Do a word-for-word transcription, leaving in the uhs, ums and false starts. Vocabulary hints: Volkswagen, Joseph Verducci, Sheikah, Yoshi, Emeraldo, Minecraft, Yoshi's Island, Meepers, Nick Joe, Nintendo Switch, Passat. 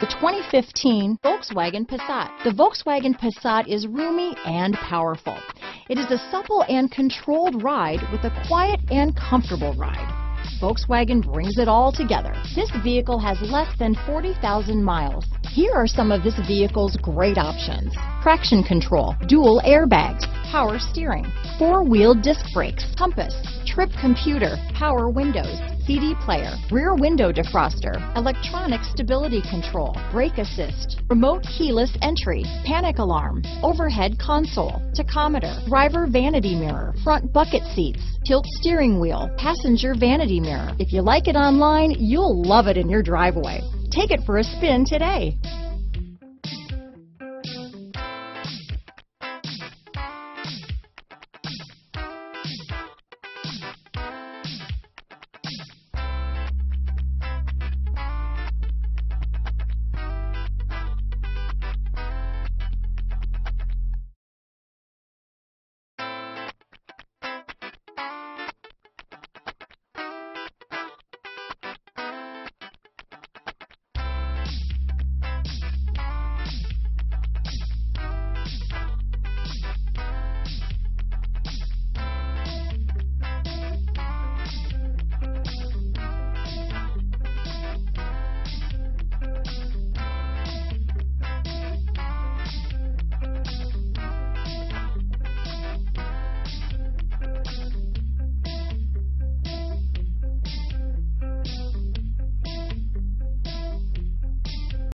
The twenty fifteen Volkswagen Passat. The Volkswagen Passat is roomy and powerful. It is a supple and controlled ride with a quiet and comfortable ride. Volkswagen brings it all together. This vehicle has less than forty thousand miles. Here are some of this vehicle's great options: traction control, dual airbags, power steering, four-wheel disc brakes, compass, trip computer, power windows, C D player, rear window defroster, electronic stability control, brake assist, remote keyless entry, panic alarm, overhead console, tachometer, driver vanity mirror, front bucket seats, tilt steering wheel, passenger vanity mirror. If you like it online, you'll love it in your driveway. Take it for a spin today.